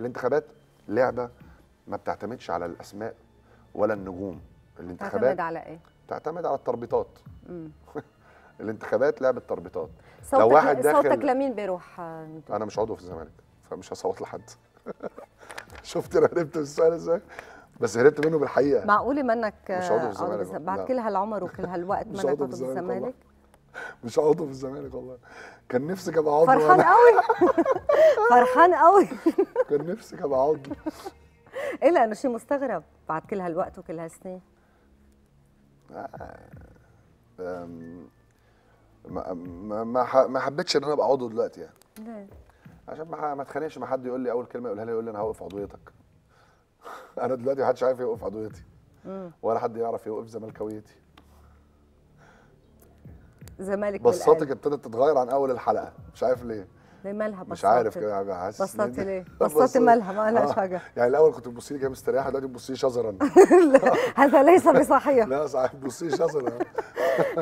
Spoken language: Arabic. الانتخابات لعبه ما بتعتمدش على الاسماء ولا النجوم. الانتخابات تعتمد على ايه؟ تعتمد على التربيطات. الانتخابات لعبه تربيطات. لو واحد داخل صوتك لمين بيروح؟ انا مش عضو في الزمالك فمش هصوت لحد. شفت انا هربت من السؤال ازاي؟ بس هربت منه بالحقيقه. معقول منك مش عضو في الزمالك بعد كل هالعمر وكل هالوقت؟ منك عضو في الزمالك؟ مش عضو في الزمالك والله. كان نفسي ابقى عضو. فرحان قوي. فرحان قوي. كان نفسي ابقى عضو. ايه لانه شيء مستغرب بعد كل هالوقت وكل هالسنين. ما حبيتش ان انا ابقى عضو دلوقتي يعني. ليه؟ عشان ما اتخانقش مع حد يقول لي اول كلمه يقولها لي يقول لي انا هوقف عضويتك. انا دلوقتي محدش عارف يوقف عضويتي. ولا حد يعرف يوقف زملكاويتي. زمالك بصاتك ابتدت تتغير عن اول الحلقه، مش عارف ليه. ليه مالها بصاتي؟ مش عارف كده حاسس بصاتي ليه؟ بصاتي مالها ما لهاش حاجه. يعني الاول كنت بتبصي لي كده مستريحه، دلوقتي بتبصي لي شزرا. هذا ليس بصحيح. لا صحيح بتبصي لي شزرا.